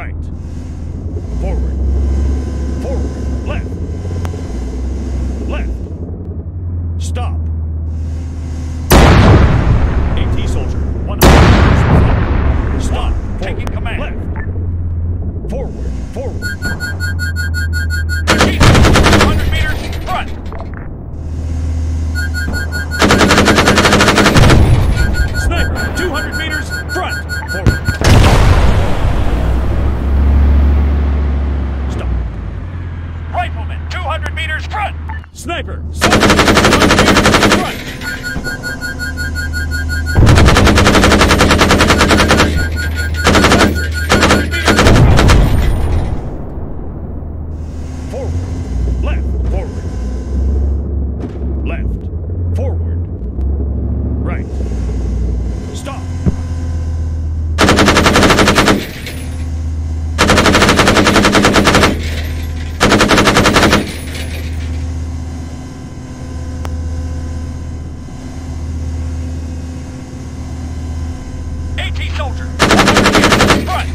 right, forward, forward, left, left, stop. AT soldier, 100, stop, forward, taking command, left, forward, forward, 100 meters, front. Sniper! Sniper! Front! Forward! Left! Forward! Left! Forward! Right! Stop! Soldier, front.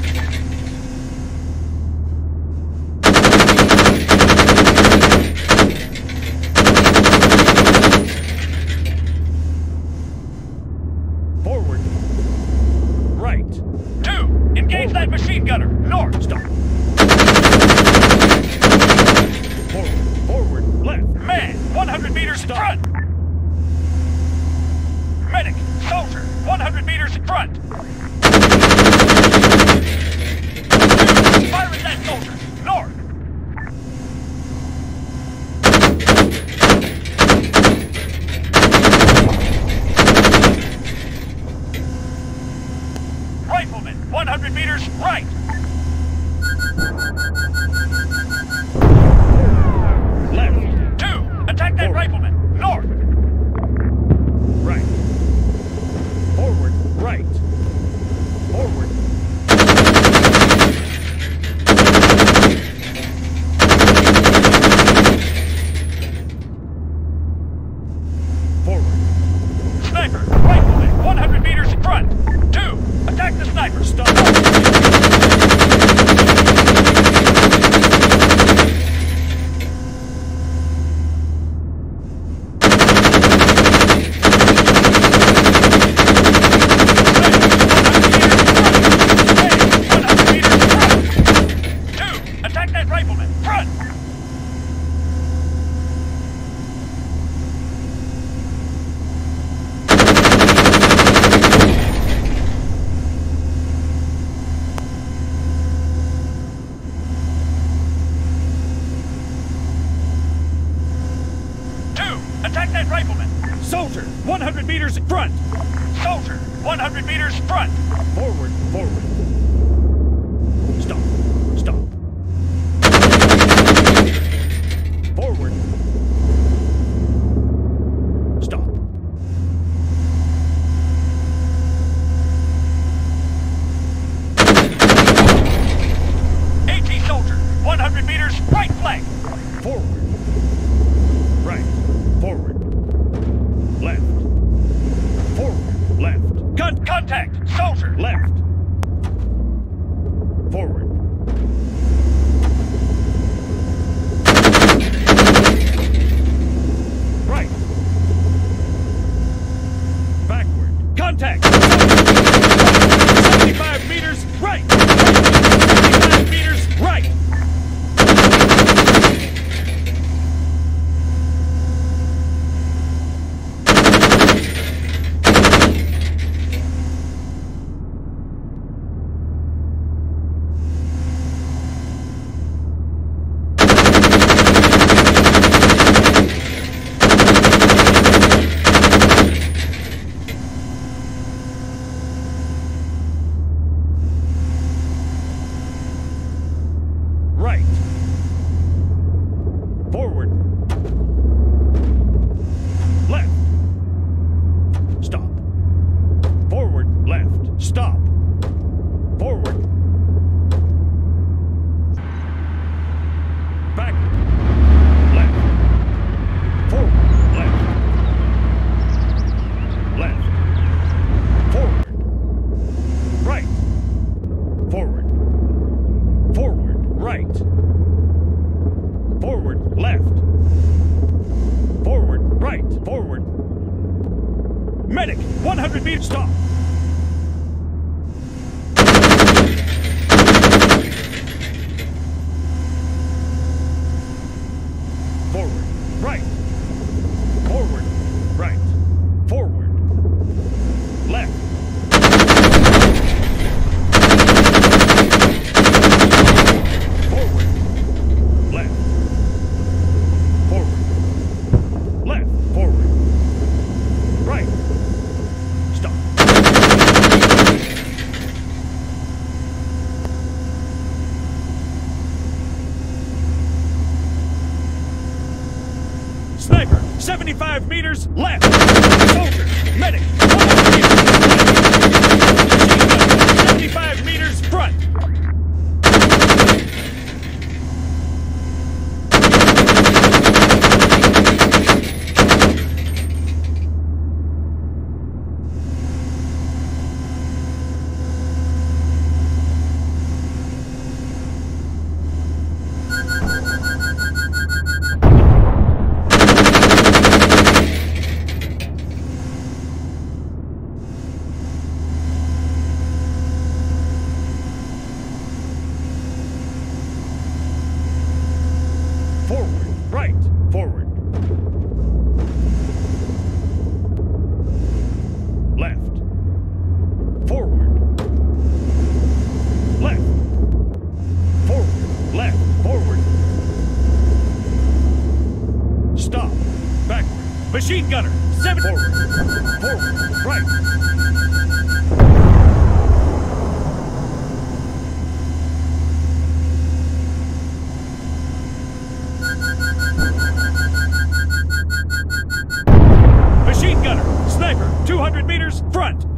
Forward, right, two. Engage forward. That machine gunner. North, stop. Forward, forward, left. Man, 100 meters in front. Medic, soldier, 100 meters in front. Rifleman, 100 meters right. Left. Two. Attack that forward. Rifleman. North. Right. Forward. Right. Forward. Forward. Sniper. Rifleman, 100 meters in front. Two. Attack the sniper! Stop! Two! Attack that rifleman! Front! Attack that rifleman! Soldier, 100 meters in front! Soldier, 100 meters in front! Forward, forward. Stop, stop. Forward. Stop. AT soldier, 100 meters, right flank! Forward. Right. Forward, left, forward, left. Contact, soldier, left, forward. Right, backward, contact, 75 meters, right, 75 meters, right. right. Forward, left. Forward, right, forward. Medic, 100 meters, stop. Forward, right. Forward, right. Forward, left. Forward, left. Forward, left. Forward, right. Stop. Sniper, 75 meters left. Soldier, medic, 75 meters front. Machine gunner, 7 forward, forward, right. Machine gunner, sniper, 200 meters front.